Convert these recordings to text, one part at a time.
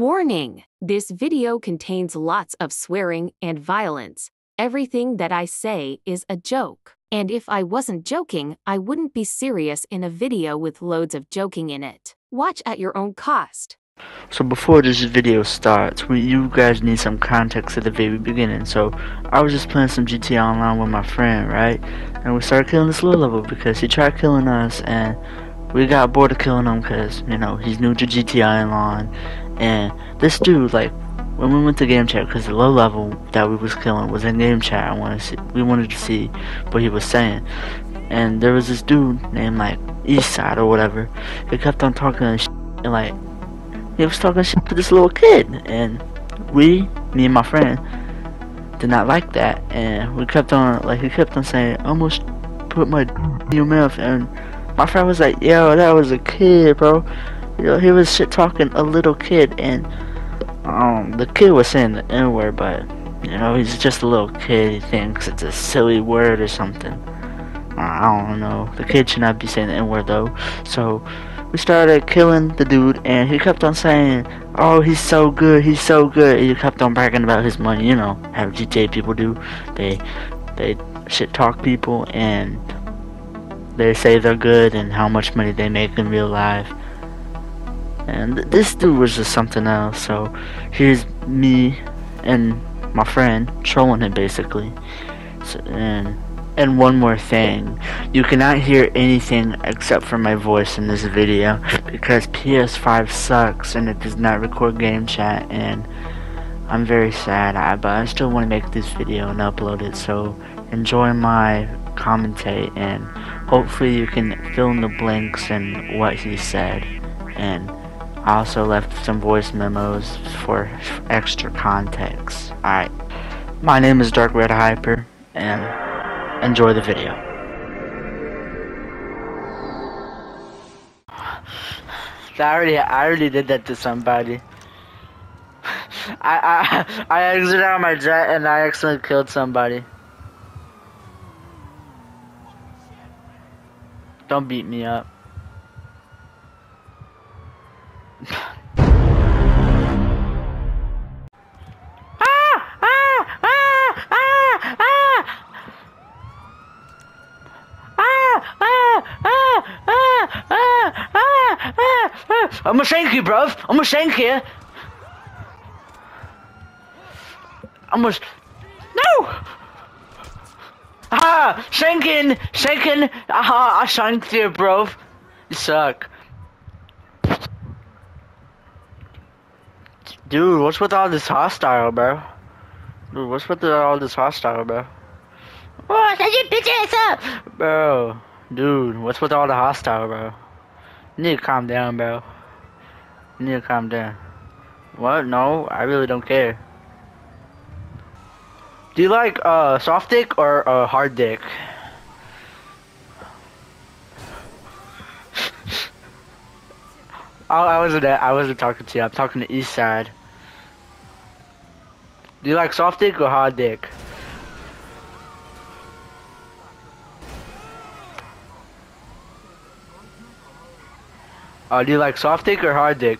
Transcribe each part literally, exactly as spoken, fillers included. Warning! This video contains lots of swearing and violence. Everything that I say is a joke. And if I wasn't joking, I wouldn't be serious in a video with loads of joking in it. Watch at your own cost. So before this video starts, we, you guys need some context at the very beginning. So I was just playing some G T A Online with my friend, right? And we started killing this low level because he tried killing us and we got bored of killing him because, you know, he's new to G T A Online. And this dude, like, when we went to game chat, because the low level that we was killing was in game chat, I wanted to see, we wanted to see what he was saying. And there was this dude named, like, Eastside or whatever. He kept on talking and sh and, like, he was talking shit to this little kid. And we, me and my friend, did not like that. And we kept on, like, he kept on saying, almost put my d in your mouth. And my friend was like, yo, that was a kid, bro. You know, he was shit talking a little kid, and um, the kid was saying the N word, but you know, he's just a little kid. He thinks it's a silly word or something. Uh, I don't know. The kid should not be saying the N word though. So we started killing the dude, and he kept on saying, "Oh, he's so good, he's so good." And he kept on bragging about his money. You know, how G T A people do. They they shit talk people, and they say they're good and how much money they make in real life. And this dude was just something else. So here's me and my friend trolling him basically. So, and and one more thing, you cannot hear anything except for my voice in this video because P S five sucks and it does not record game chat. And I'm very sad, I, but I still want to make this video and upload it. So enjoy my commentate and hopefully you can fill in the blanks and what he said. And I also left some voice memos for extra context. Alright, my name is Dark Rider Hyper, and enjoy the video. I already, I already did that to somebody. I, I, I exited out my jet and I accidentally killed somebody. Don't beat me up. I'm gonna shank you, bruv. I'm gonna shank you. I'm gonna. No! Ah! Shanking! Shanking! Aha! I shanked you, bruv. You suck. Dude, what's with all this hostile, bro? Dude, what's with all this hostile, bro? Oh, shut your bitch ass up! Bro, dude, what's with all the hostile, bro? You need to calm down, bro. You need to calm down. What? No, I really don't care. Do you like uh, soft dick or uh, hard dick? I, I wasn't. I wasn't talking to you. I'm talking to Eastside. Do you like soft dick or hard dick? Uh, do you like soft dick or hard dick?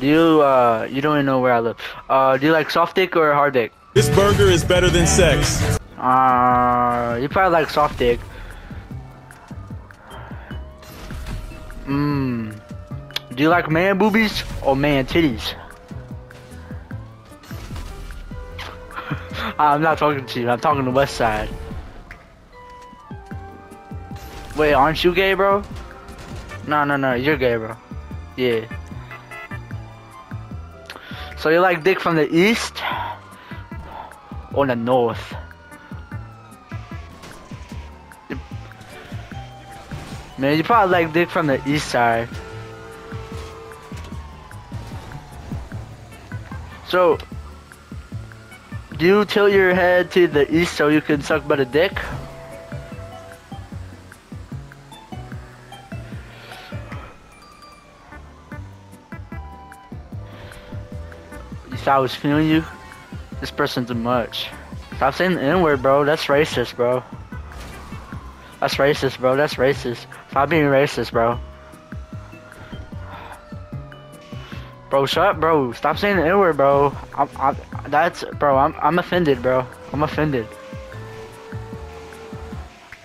Do you, uh, you don't even know where I live. Uh, do you like soft dick or hard dick? This burger is better than sex. Uh, you probably like soft dick. Mmm. Do you like man boobies or man titties? I'm not talking to you, I'm talking to Westside. Wait, aren't you gay, bro? No, no, no, you're gay, bro. Yeah. So you like dick from the east or the north? Man, you probably like dick from the east side. So, do you tilt your head to the east so you can suck but a dick? I was feeling you. This person's a much. Stop saying the N-word, bro. That's racist, bro. That's racist, bro. That's racist. Stop being racist, bro. Bro, shut up, bro. Stop saying the N-word, bro. I'm, I'm, that's, bro, I'm, I'm offended, bro. I'm offended.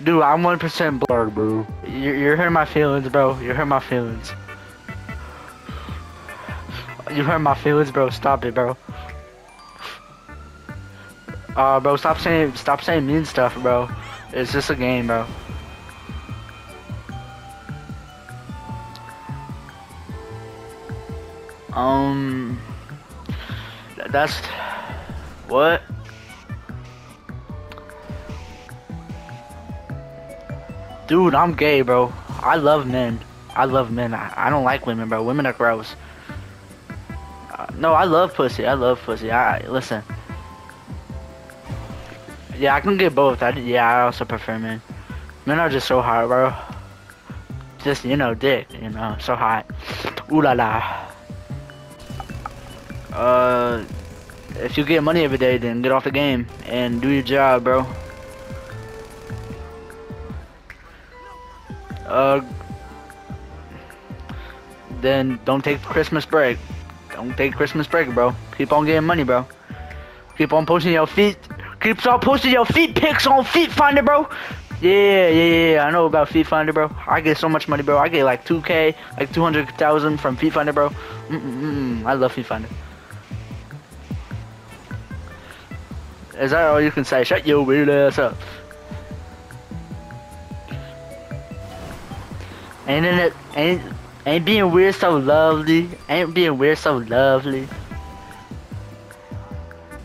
Dude, I'm one percent blurred, bro. You're, you're hurting my feelings, bro. You're hurting my feelings. You're hurting my feelings, bro. Stop it, bro. Uh, bro, stop saying, stop saying mean stuff, bro. It's just a game, bro. Um, that's, what? Dude, I'm gay, bro. I love men. I love men. I, I don't like women, bro. Women are gross. Uh, no, I love pussy. I love pussy. I, I listen. Yeah, I can get both. I, yeah, I also prefer men. Men are just so hot, bro. Just, you know, dick, you know, so hot. Ooh la la. Uh, if you get money every day, then get off the game and do your job, bro. Uh, then don't take Christmas break. Don't take Christmas break, bro. Keep on getting money, bro. Keep on posting your feet. Keep on posting your feet pics on Feet Finder, bro. Yeah, yeah, yeah. I know about Feet Finder, bro. I get so much money, bro. I get like two K, like two hundred thousand from Feet Finder, bro. Mm-mm-mm. I love Feet Finder. Is that all you can say? Shut your weird ass up. Ain't in it, ain't, ain't being weird so lovely. Ain't being weird so lovely.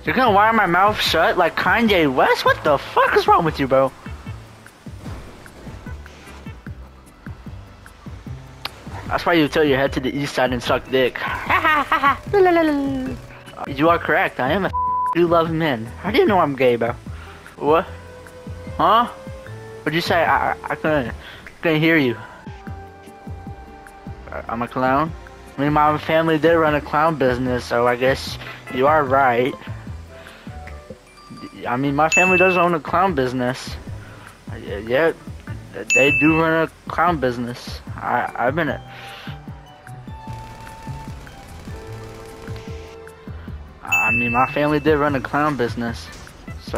You're gonna wire my mouth shut like Kanye West? What the fuck is wrong with you, bro? That's why you tilt your head to the east side and suck dick. You are correct, I am a you love men. How do you know I'm gay, bro? What? Huh? What'd you say? I, I, I couldn't, couldn't hear you. I'm a clown. I mean, my family did run a clown business, so I guess you are right. I mean, my family does own a clown business. Yeah, they do run a clown business. I, I've been it. I mean, my family did run a clown business, so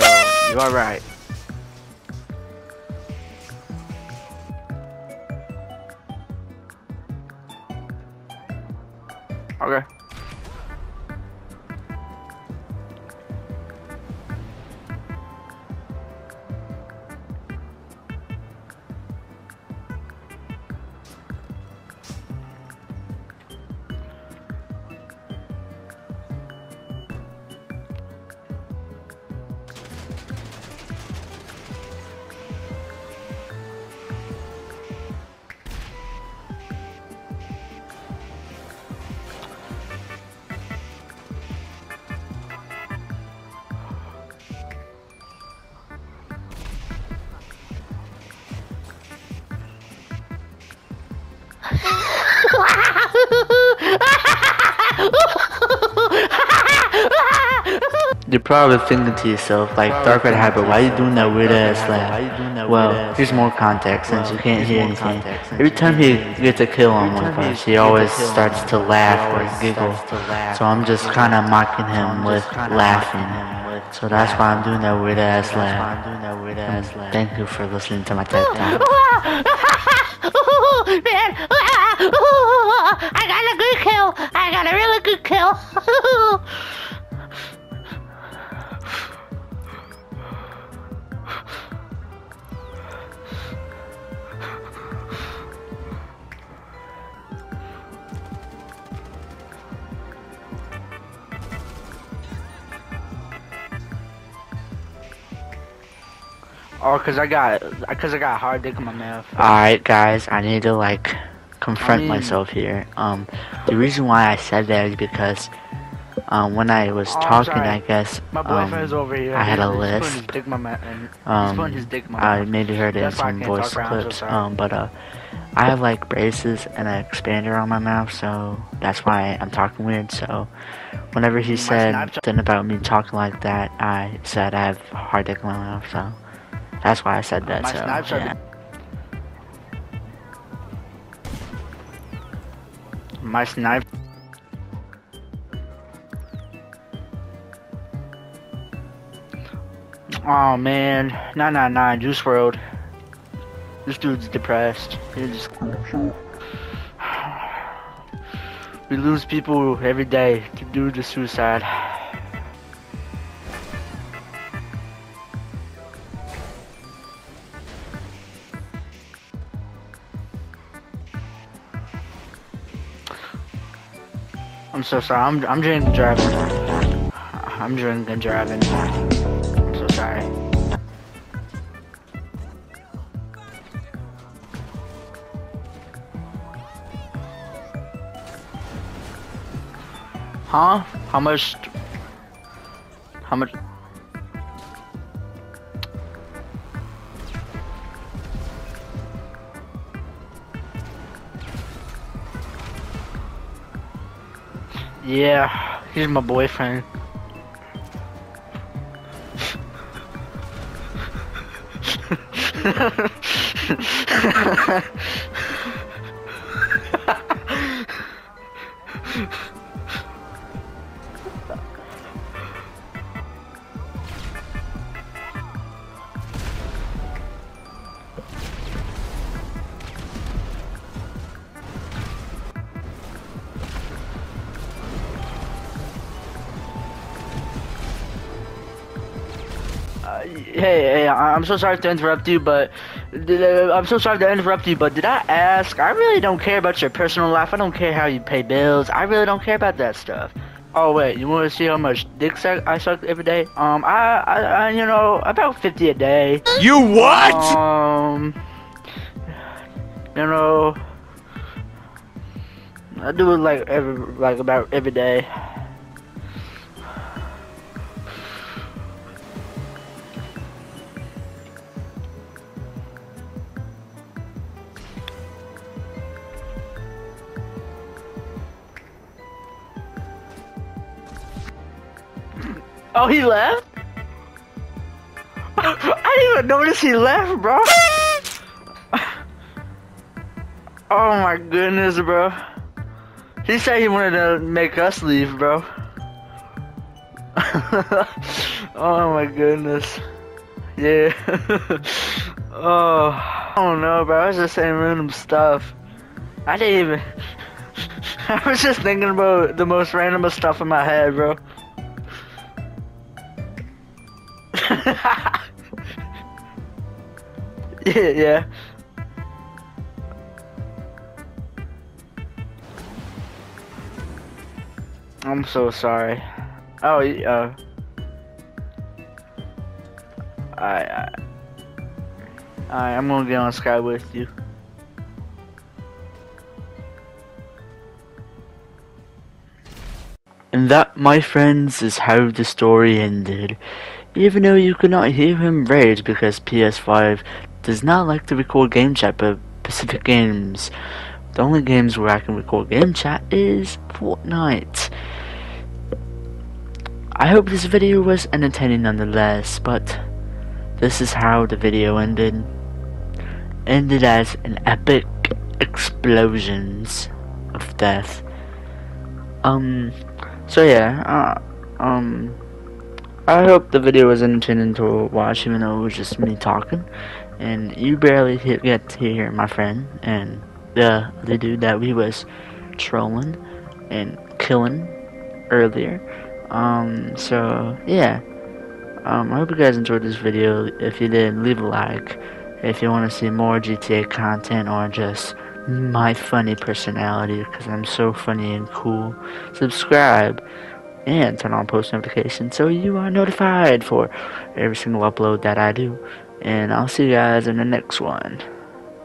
you are right. Okay. You're probably thinking to yourself, like, Dark Rider Hyper, why are you doing that weird ass laugh? Well, here's more context since you can't hear anything. Every time he gets a kill on one of us, he always starts to laugh or giggle. So I'm just kind of mocking him with laughing. So that's why I'm doing that weird ass laugh. And thank you for listening to my TED Talk. I got a good kill. I got a really good kill. Oh, cause I got, cause I got hard dick in my mouth. Alright guys, I need to like confront I mean, myself here. Um, the reason why I said that is because um, when I was oh, talking, I guess my boyfriend's um, over here. I had a lisp. Um, I maybe heard it in some voice clips. Um, but uh, I have like braces and an expander on my mouth, so that's why I'm talking weird. So whenever he said something about me talking like that, I said I have hard dick in my mouth. So. That's why I said that, uh, so, yeah. My sniper. Oh man, nine nine nine, Juice world. This dude's depressed. He just... We lose people every day due to suicide. I'm so sorry. I'm I'm drinking and driving. I'm drinking and driving. I'm so sorry. Huh? How much? How much? Yeah, he's my boyfriend. Hey, hey, I'm so sorry to interrupt you, but uh, I'm so sorry to interrupt you, but did I ask? I really don't care about your personal life. I don't care how you pay bills. I really don't care about that stuff. Oh wait, you want to see how much dick suck I suck every day? Um, I, I, I you know, about fifty a day. You what? Um, you know, I do it like every, like about every day. Oh, he left? I didn't even notice he left, bro. Oh my goodness, bro. He said he wanted to make us leave, bro. Oh my goodness. Yeah. Oh, I don't know, bro. I was just saying random stuff. I didn't even... I was just thinking about the most randomest stuff in my head, bro. yeah, yeah. I'm so sorry. Oh, yeah. Uh, I, I, I, I'm gonna get on Sky with you. And that, my friends, is how the story ended. Even though you could not hear him rage because P S five does not like to record game chat but specific games. The only games where I can record game chat is Fortnite. I hope this video was entertaining nonetheless, but this is how the video ended. Ended as an epic explosions of death. Um, so yeah, uh, um... I hope the video was entertaining to watch, even though it was just me talking, and you barely get to hear my friend and the the dude that we was trolling and killing earlier. Um, so yeah, um, I hope you guys enjoyed this video. If you did, leave a like. If you want to see more G T A content or just my funny personality, because I'm so funny and cool, subscribe and turn on post notifications so you are notified for every single upload that I do. And I'll see you guys in the next one.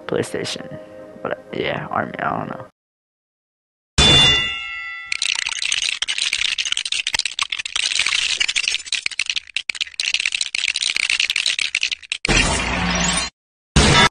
PlayStation. But yeah, Army, I don't know.